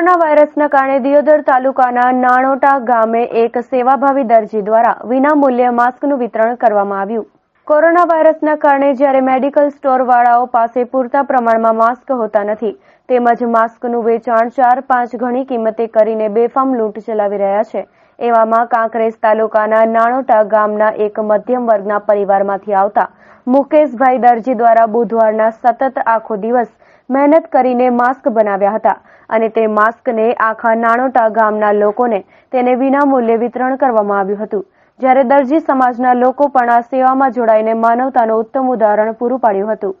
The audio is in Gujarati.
कोरोना वायरसना कारणे दियोदर तालुकाना नाणोटा गामे एक सेवाभावी दर्जी द्वारा विनामूल्ये मास्कनुं वितरण करवामां आव्युं। कोरोना वायरसना कारणे ज्यारे मेडिकल स्टोर वाळाओ पासे पूरता प्रमाणमां मास्क होता नथी તેમજ માસ્કનું વેચાણ 4-5 ગણી કિંમતે કરીને બેફામ લૂંટ ચલાવી રહ્યા છે। એવામાં કાંકરેજ તાલુકાના નાણોટા ગામના એક મધ્યમ વર્ગના પરિવારમાંથી આવતા મુકેશભાઈ દરજી દ્વારા બુધવારના સતત આખો દિવસ મહેનત કરીને માસ્ક બનાવ્યા હતા અને તે માસ્કને આખા નાણોટા ગામના લોકોને તેને વિનામૂલ્યે વિતરણ કરવામાં આવ્યું હતું। જ્યારે દરજી સમાજના લોકો પણ આ સેવામાં જોડાઈને માનવતાનું ઉત્તમ ઉદાહરણ પૂરું પાડ્યું હતું।